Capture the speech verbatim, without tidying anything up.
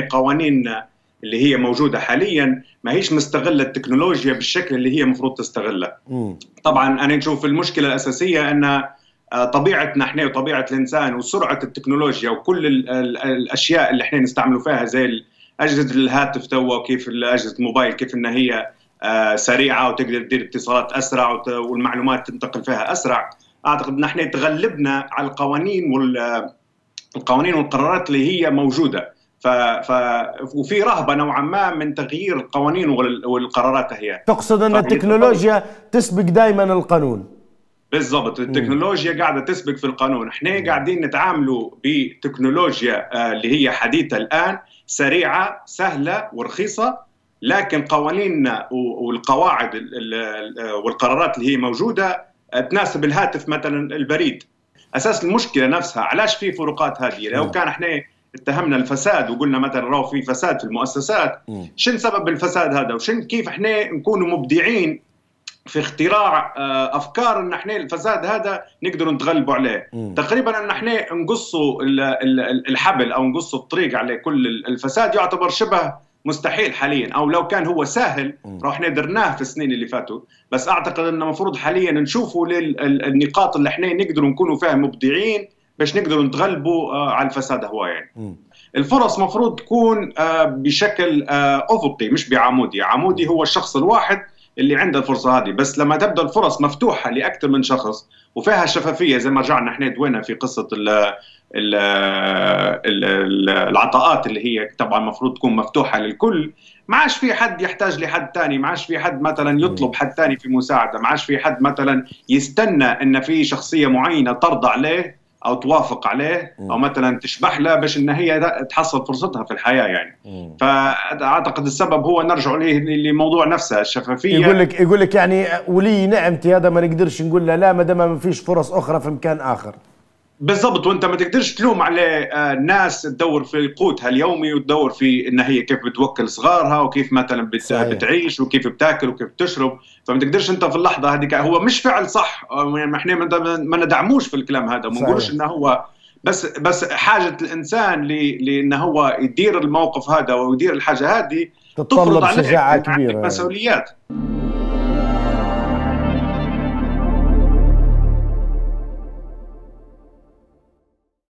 قوانين اللي هي موجوده حاليا ما هيش مستغله التكنولوجيا بالشكل اللي هي المفروض تستغله. طبعا انا نشوف المشكله الاساسيه ان طبيعتنا احنا وطبيعه الانسان وسرعه التكنولوجيا وكل ال ال الاشياء اللي احنا نستعملوا فيها زي اجهزه الهاتف توا، وكيف اجهزه الموبايل كيف ان هي سريعه وتقدر تدير اتصالات اسرع والمعلومات تنتقل فيها اسرع. اعتقد ان احنا تغلبنا على القوانين والقوانين والقرارات اللي هي موجوده، ف... ف... وفي رهبه نوعا ما من تغيير القوانين والقرارات. هي تقصد ان التكنولوجيا تسبق دائما القانون؟ بالضبط، التكنولوجيا مم. قاعده تسبق في القانون. احنا قاعدين نتعاملوا بتكنولوجيا آه اللي هي حديثه الان، سريعه سهله ورخيصه، لكن قوانيننا والقواعد والقرارات اللي هي موجوده تناسب الهاتف مثلا البريد. اساس المشكله نفسها، علاش في فروقات هذه؟ لو كان احنا اتهمنا الفساد وقلنا مثلا راهو في فساد في المؤسسات، شن سبب الفساد هذا؟ وشن كيف احنا نكونوا مبدعين في اختراع افكار ان احنا الفساد هذا نقدروا نتغلبوا عليه؟ مم. تقريبا ان احنا نقصوا الحبل او نقصوا الطريق على كل الفساد يعتبر شبه مستحيل حاليا، او لو كان هو سهل رحنا درناه في السنين اللي فاتوا. بس اعتقد انه المفروض حاليا نشوفوا النقاط اللي احنا نقدروا نكونوا فيها مبدعين باش نقدروا نتغلبوا على الفساد هوايه. يعني الفرص مفروض تكون بشكل افقي مش بعمودي. عمودي هو الشخص الواحد اللي عنده الفرصه هذه، بس لما تبدا الفرص مفتوحه لاكثر من شخص وفيها شفافيه زي ما رجعنا احنا دوينا في قصه ال العطاءات اللي هي طبعا المفروض تكون مفتوحه للكل. ما عادش في حد يحتاج لحد ثاني، ما عادش في حد مثلا يطلب حد ثاني في مساعده، ما عادش في حد مثلا يستنى ان في شخصيه معينه ترضى عليه او توافق عليه او مثلا تشبح له باش ان هي تحصل فرصتها في الحياه. يعني فاعتقد السبب هو نرجع لموضوع نفسه الشفافيه. يقول لك يقول لك يعني ولي نعمتي هذا ما نقدرش نقول له لا ما دام ما فيش فرص اخرى في مكان اخر. بالضبط، وانت ما تقدرش تلوم على ناس تدور في قوتها اليومي وتدور في ان هي كيف بتوكل صغارها وكيف مثلا بتعيش وكيف بتاكل وكيف بتشرب، فما تقدرش انت في اللحظه هذيك. هو مش فعل صح، احنا ما ندعموش في الكلام هذا، ما نقولش انه هو بس بس حاجه الانسان لانه هو يدير الموقف هذا ويدير الحاجه هذه تتطلب شجاعه كبيره، مسؤوليات.